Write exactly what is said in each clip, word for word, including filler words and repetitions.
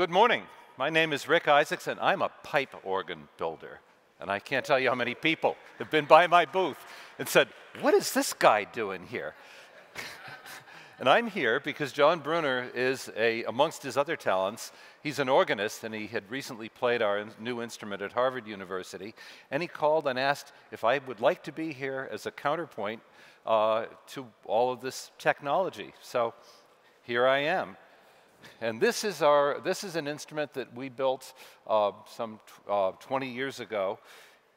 Good morning. My name is Rick Isaacs, and I'm a pipe organ builder. And I can't tell you how many people have been by my booth and said, what is this guy doing here? And I'm here because John Bruner is, a, amongst his other talents, he's an organist, and he had recently played our in new instrument at Harvard University, and he called and asked if I would like to be here as a counterpoint uh, to all of this technology. So here I am. And this is, our, this is an instrument that we built uh, some uh, twenty years ago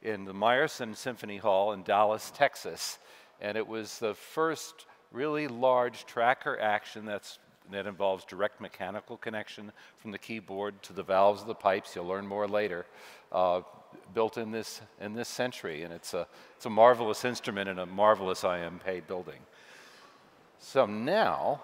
in the Meyerson Symphony Hall in Dallas, Texas, and it was the first really large tracker action that's, that involves direct mechanical connection from the keyboard to the valves of the pipes. You'll learn more later. Uh, built in this in this century, and it's a it's a marvelous instrument in a marvelous I M P building. So now.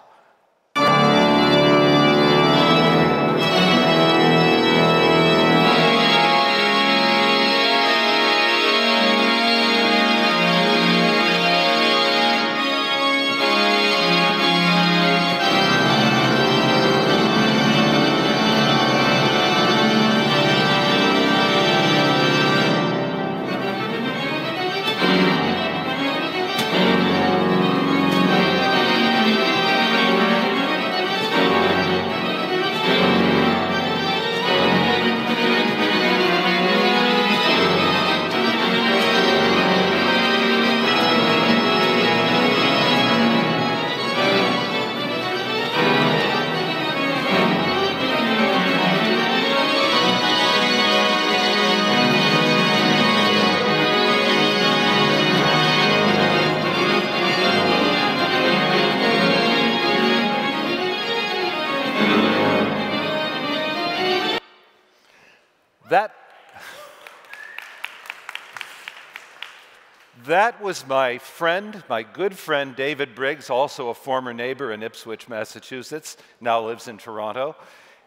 That was my friend, my good friend, David Briggs, also a former neighbor in Ipswich, Massachusetts, now lives in Toronto.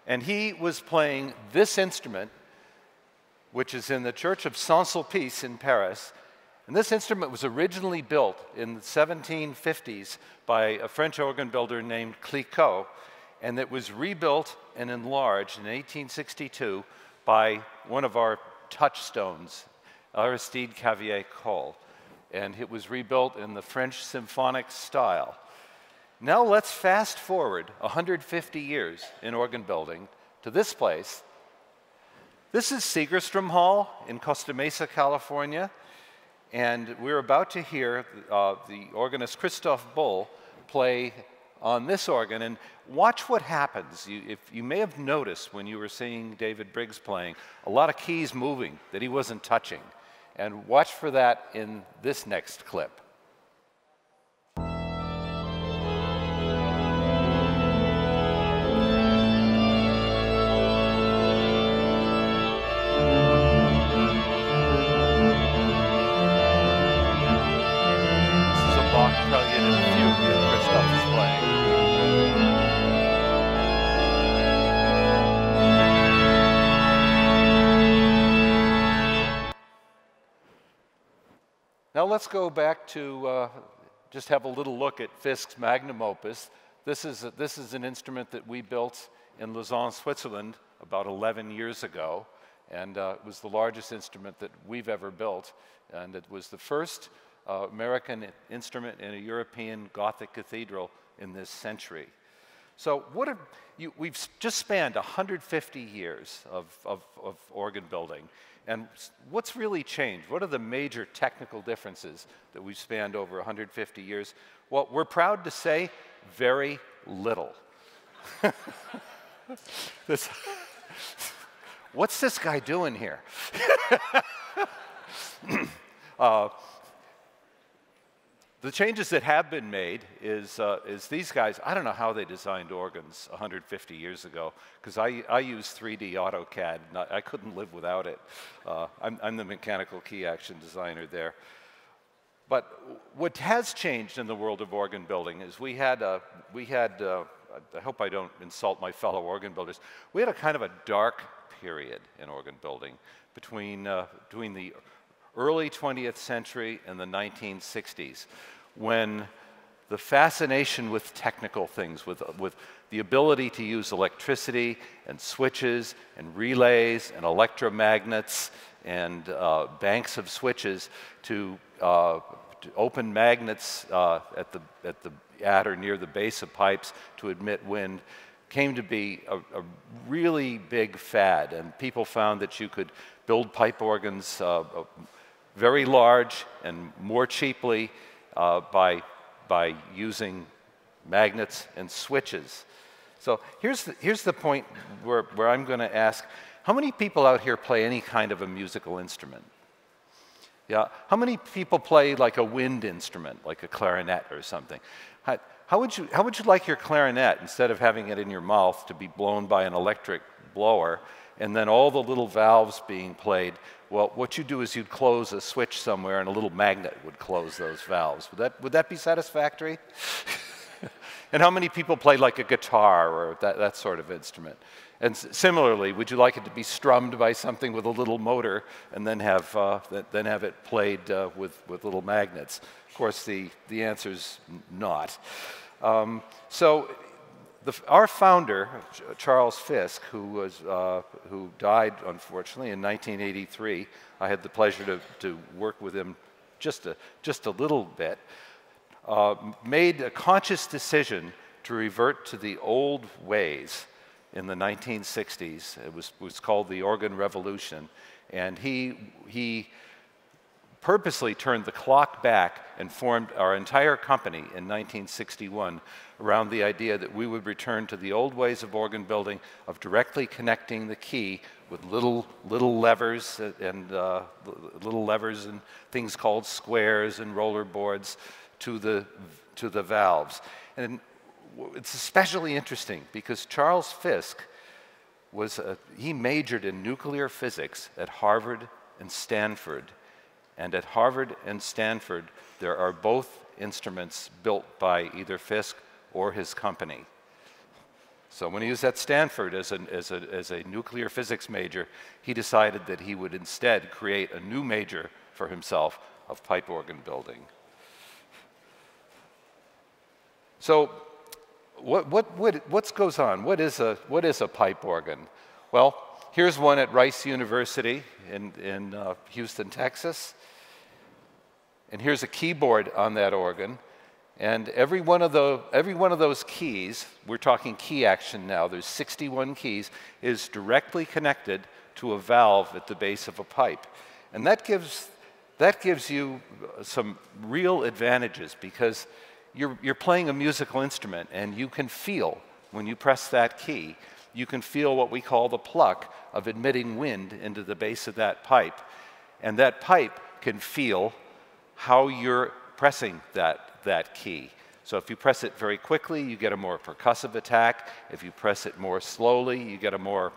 And he was playing this instrument, which is in the Church of Saint-Sulpice in Paris. And this instrument was originally built in the seventeen fifties by a French organ builder named Clicquot, and it was rebuilt and enlarged in eighteen sixty-two by one of our touchstones, Aristide Cavaillé-Coll. And it was rebuilt in the French symphonic style. Now let's fast forward one hundred fifty years in organ building to this place. This is Siegerstrom Hall in Costa Mesa, California, and we're about to hear uh, the organist Christophe Bull play on this organ, and watch what happens. You, if, you may have noticed when you were seeing David Briggs playing, a lot of keys moving that he wasn't touching. And watch for that in this next clip. Now let's go back to uh, just have a little look at Fisk's magnum opus. This is, a, this is an instrument that we built in Lausanne, Switzerland about eleven years ago, and uh, it was the largest instrument that we've ever built, and it was the first uh, American instrument in a European Gothic cathedral in this century. So what are, you, we've just spanned one hundred fifty years of, of, of organ building. And what's really changed? What are the major technical differences that we've spanned over one hundred fifty years? Well, we're proud to say, very little. This, what's this guy doing here? uh, the changes that have been made is, uh, is these guys, I don't know how they designed organs one hundred fifty years ago, because I, I use three D AutoCAD, and I, I couldn't live without it. Uh, I'm, I'm the mechanical key action designer there. But what has changed in the world of organ building is we had, a, we had a, I hope I don't insult my fellow organ builders, we had a kind of a dark period in organ building between, uh, between the early twentieth century and the nineteen sixties, when the fascination with technical things, with, with the ability to use electricity and switches and relays and electromagnets and uh, banks of switches to, uh, to open magnets uh, at the, at the, at or near the base of pipes to admit wind came to be a, a really big fad, and people found that you could build pipe organs uh, very large and more cheaply uh, by, by using magnets and switches. So here's the, here's the point where, where I'm going to ask, how many people out here play any kind of a musical instrument? Yeah, how many people play like a wind instrument, like a clarinet or something? How, how, would you, how would you like your clarinet, instead of having it in your mouth, to be blown by an electric blower, and then all the little valves being played? Well, what you do is you'd close a switch somewhere, and a little magnet would close those valves. Would that, would that be satisfactory? And how many people play like a guitar or that, that sort of instrument? And similarly, would you like it to be strummed by something with a little motor and then have, uh, th then have it played uh, with, with little magnets? Of course, the, the answer's not. Um, so the, our founder, Charles Fisk, who, was, uh, who died, unfortunately, in nineteen eighty-three, I had the pleasure to, to work with him just a, just a little bit, Uh, made a conscious decision to revert to the old ways in the nineteen sixties. It was, was called the organ revolution, and he, he purposely turned the clock back and formed our entire company in nineteen sixty-one around the idea that we would return to the old ways of organ building, of directly connecting the key with little, little levers and uh, little levers and things called squares and roller boards to the, to the valves. And it's especially interesting because Charles Fisk was a, he majored in nuclear physics at Harvard and Stanford. And at Harvard and Stanford, there are both instruments built by either Fisk or his company. So when he was at Stanford as, an, as, a, as a nuclear physics major, he decided that he would instead create a new major for himself of pipe organ building. So what, what, what what's goes on? What is, a, what is a pipe organ? Well, here's one at Rice University in, in uh, Houston, Texas. And here's a keyboard on that organ. And every one of the, every one of those keys, we're talking key action now, there's sixty-one keys, is directly connected to a valve at the base of a pipe. And that gives, that gives you some real advantages because You're, you're playing a musical instrument, and you can feel, when you press that key, you can feel what we call the pluck of admitting wind into the base of that pipe. And that pipe can feel how you're pressing that, that key. So if you press it very quickly, you get a more percussive attack. If you press it more slowly, you get a more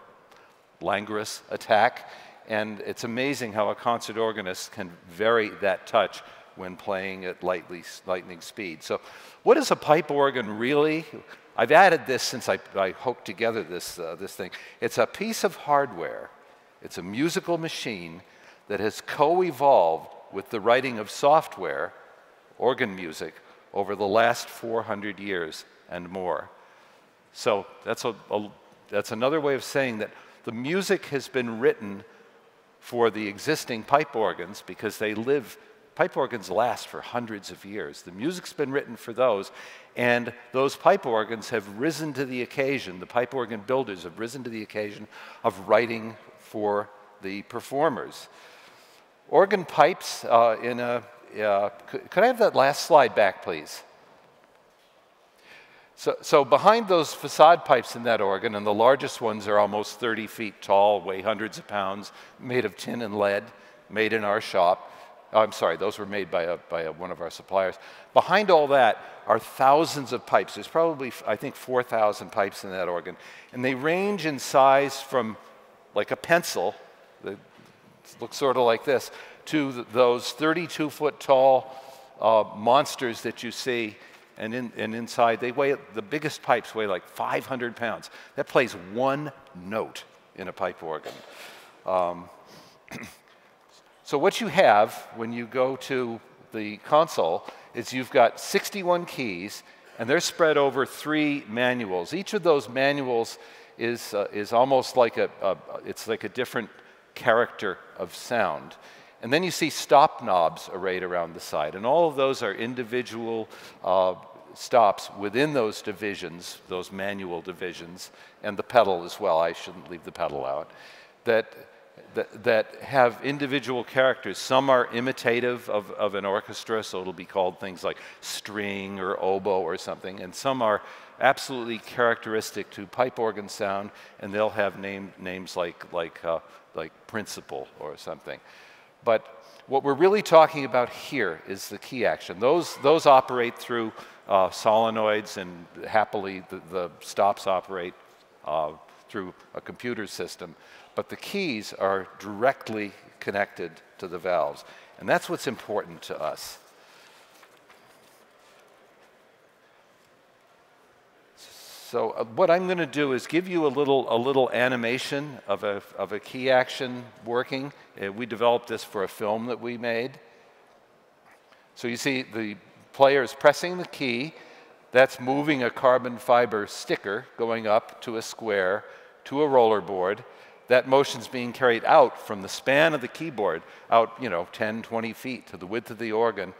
languorous attack. And it's amazing how a concert organist can vary that touch when playing at lightly, lightning speed. So what is a pipe organ really? I've added this since I, I hoped together this, uh, this thing. It's a piece of hardware. It's a musical machine that has co-evolved with the writing of software, organ music, over the last four hundred years and more. So that's, a, a, that's another way of saying that the music has been written for the existing pipe organs because they live. Pipe organs last for hundreds of years. The music's been written for those, and those pipe organs have risen to the occasion. The pipe organ builders have risen to the occasion of writing for the performers. Organ pipes uh, in a... Uh, could, could I have that last slide back, please? So, so behind those facade pipes in that organ, and the largest ones are almost thirty feet tall, weigh hundreds of pounds, made of tin and lead, made in our shop. Oh, I'm sorry, those were made by, a, by a, one of our suppliers. Behind all that are thousands of pipes. There's probably, I think, four thousand pipes in that organ. And they range in size from like a pencil, that looks sort of like this, to th those thirty-two foot tall uh, monsters that you see. And, in, and inside, they weigh, the biggest pipes weigh like five hundred pounds. That plays one note in a pipe organ. Um, So what you have when you go to the console is you've got sixty-one keys and they're spread over three manuals. Each of those manuals is, uh, is almost like a, a, it's like a different character of sound. And then you see stop knobs arrayed around the side, and all of those are individual uh, stops within those divisions, those manual divisions, and the pedal as well, I shouldn't leave the pedal out, that, that, that have individual characters. Some are imitative of, of an orchestra, so it'll be called things like string or oboe or something, and some are absolutely characteristic to pipe organ sound, and they'll have name, names like, like, uh, like principal or something. But what we're really talking about here is the key action. Those, those operate through uh, solenoids, and happily the, the stops operate uh, through a computer system. But the keys are directly connected to the valves. And that's what's important to us. So uh, what I'm going to do is give you a little a little animation of a of a key action working. Uh, we developed this for a film that we made. So you see the player is pressing the key. That's moving a carbon fiber sticker going up to a square to a roller board. That motion's being carried out from the span of the keyboard out, you know, ten, twenty feet to the width of the organ,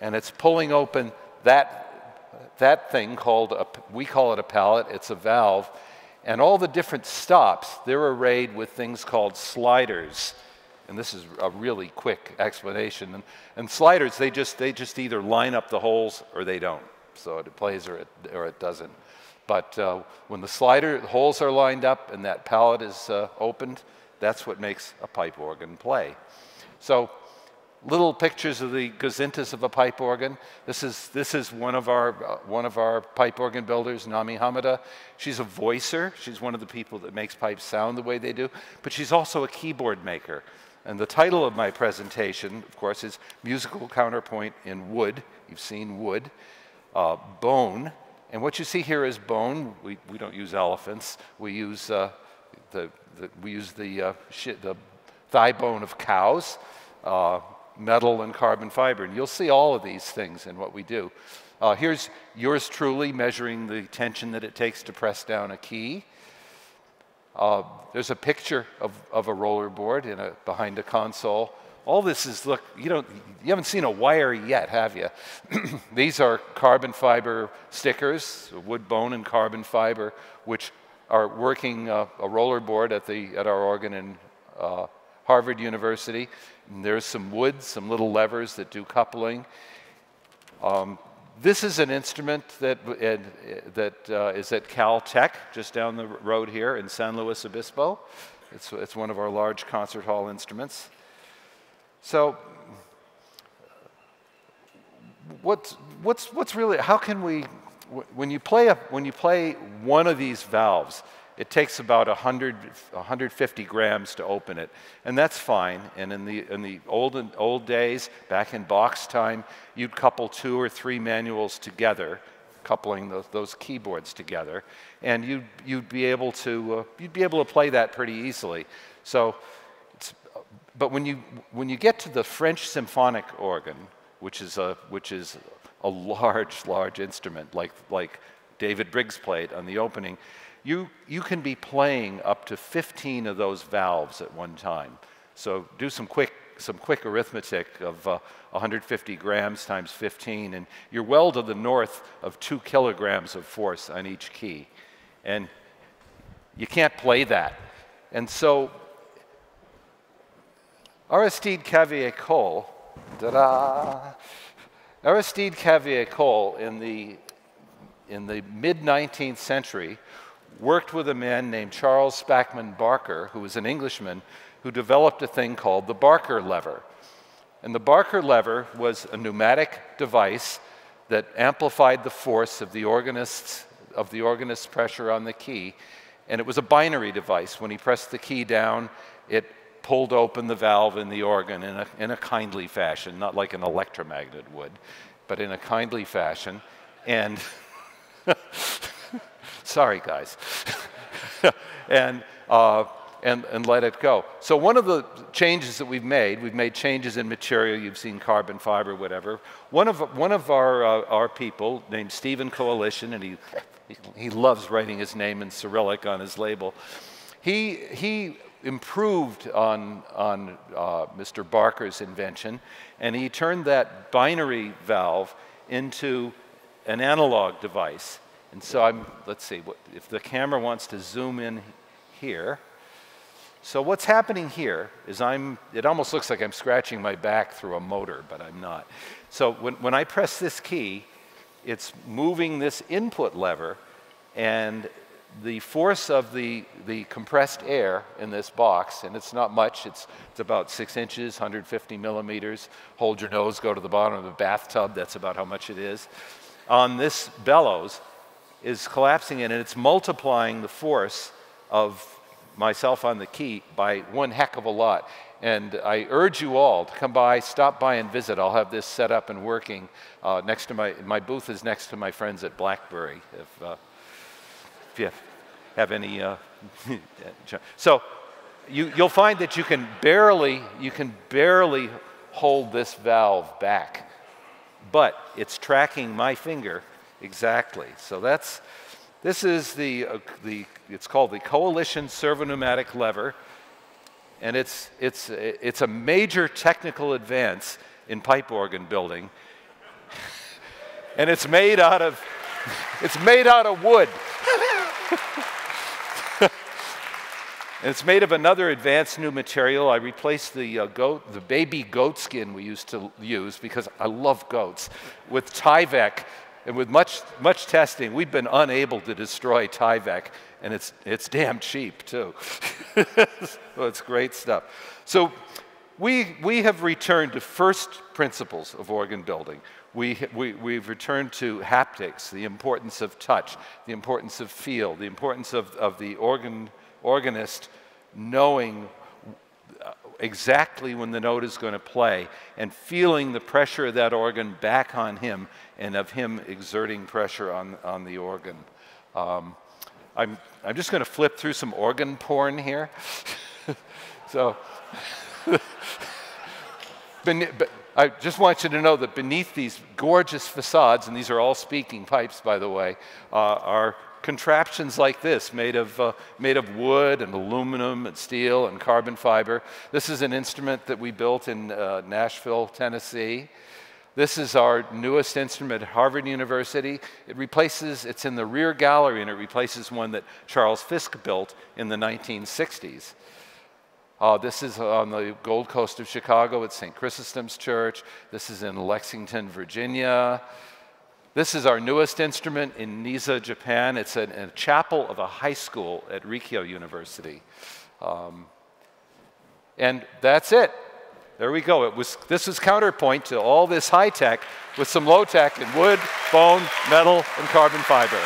and it's pulling open that. That thing called, a, we call it a pallet, it's a valve, and all the different stops, they're arrayed with things called sliders. And this is a really quick explanation. And, and sliders, they just, they just either line up the holes or they don't. So it plays or it, or it doesn't. But uh, when the slider the holes are lined up and that pallet is uh, opened, that's what makes a pipe organ play. So, little pictures of the gazintas of a pipe organ. This is, this is one of our, uh, one of our pipe organ builders, Nami Hamada. She's a voicer. She's one of the people that makes pipes sound the way they do. But she's also a keyboard maker. And the title of my presentation, of course, is Musical Counterpoint in Wood. You've seen wood. Uh, bone. And what you see here is bone. We, we don't use elephants. We use uh, the, the, we use the, uh, shit, the thigh bone of cows. Uh, metal and carbon fiber, and you'll see all of these things in what we do. Uh, here's yours truly measuring the tension that it takes to press down a key. Uh, there's a picture of, of a roller board in a, behind a console. All this is, look, you don't, you haven't seen a wire yet, have you? These are carbon fiber stickers, wood, bone, and carbon fiber, which are working uh, a roller board at the at our organ in uh, Harvard University. And there's some wood, some little levers that do coupling. Um, this is an instrument that, uh, that uh, is at Caltech, just down the road here in San Luis Obispo. It's, it's one of our large concert hall instruments. So what's, what's, what's really, how can we, when you play a, when you play one of these valves, it takes about one hundred, one hundred fifty grams to open it, and that's fine. And in the, in the old, old days, back in box time, you'd couple two or three manuals together, coupling those, those keyboards together, and you'd, you'd be able to uh, you'd be able to play that pretty easily. So, it's, but when you when you get to the French symphonic organ, which is a which is a large large instrument like like David Briggs played on the opening. You, you can be playing up to fifteen of those valves at one time. So do some quick, some quick arithmetic of uh, one hundred fifty grams times fifteen, and you're well to the north of two kilograms of force on each key. And you can't play that. And so Aristide Cavaillé-Coll, da-da! Aristide Cavaillé-Coll in the, in the mid nineteenth century, worked with a man named Charles Spackman Barker, who was an Englishman, who developed a thing called the Barker lever. And the Barker lever was a pneumatic device that amplified the force of the organist's, of the organist's pressure on the key. And it was a binary device. When he pressed the key down, it pulled open the valve in the organ in a, in a kindly fashion, not like an electromagnet would, but in a kindly fashion. And sorry, guys. and uh, and, and let it go. So one of the changes that we've made, we've made changes in material. You've seen carbon fiber, whatever. One of, one of our, uh, our people named Stephen Coalition, and he, he loves writing his name in Cyrillic on his label, he, he improved on, on uh, Mister Barker's invention, and he turned that binary valve into an analog device. And so I'm, let's see, what, if the camera wants to zoom in here. So what's happening here is I'm, it almost looks like I'm scratching my back through a motor, but I'm not. So when, when I press this key, it's moving this input lever, and the force of the, the compressed air in this box, and it's not much, it's, it's about six inches, one hundred fifty millimeters, hold your nose, go to the bottom of the bathtub, that's about how much it is, on this bellows is collapsing in, and it's multiplying the force of myself on the key by one heck of a lot. And I urge you all to come by, stop by and visit. I'll have this set up and working uh, next to my, my booth is next to my friends at BlackBerry. If, uh, if you have any, uh, so you, you'll find that you can barely, you can barely hold this valve back, but it's tracking my finger exactly. So that's, this is the, uh, the it's called the Coalition Servo Pneumatic Lever, and it's, it's, it's a major technical advance in pipe organ building, and it's made out of, it's made out of wood. And it's made of another advanced new material. I replaced the uh, goat, the baby goat skin we used to use because I love goats, with Tyvek, and with much much testing, we've been unable to destroy Tyvek, and it's it's damn cheap too. So it's great stuff. So we we have returned to first principles of organ building. We, we, we've returned to haptics, the importance of touch, the importance of feel, the importance of, of the organ, organist knowing exactly when the note is going to play and feeling the pressure of that organ back on him and of him exerting pressure on, on the organ. Um, I'm, I'm just going to flip through some organ porn here. So... but, I just want you to know that beneath these gorgeous facades, and these are all speaking pipes, by the way, uh, are contraptions like this, made of, uh, made of wood and aluminum and steel and carbon fiber. This is an instrument that we built in uh, Nashville, Tennessee. This is our newest instrument at Harvard University. It replaces, it's in the rear gallery, and it replaces one that Charles Fisk built in the nineteen sixties. Uh, this is on the Gold Coast of Chicago at Saint Chrysostom's Church. This is in Lexington, Virginia. This is our newest instrument in Niza, Japan. It's in a chapel of a high school at Rikkyo University. Um, and that's it. There we go. It was, this was counterpoint to all this high tech with some low tech and wood, bone, metal, and carbon fiber.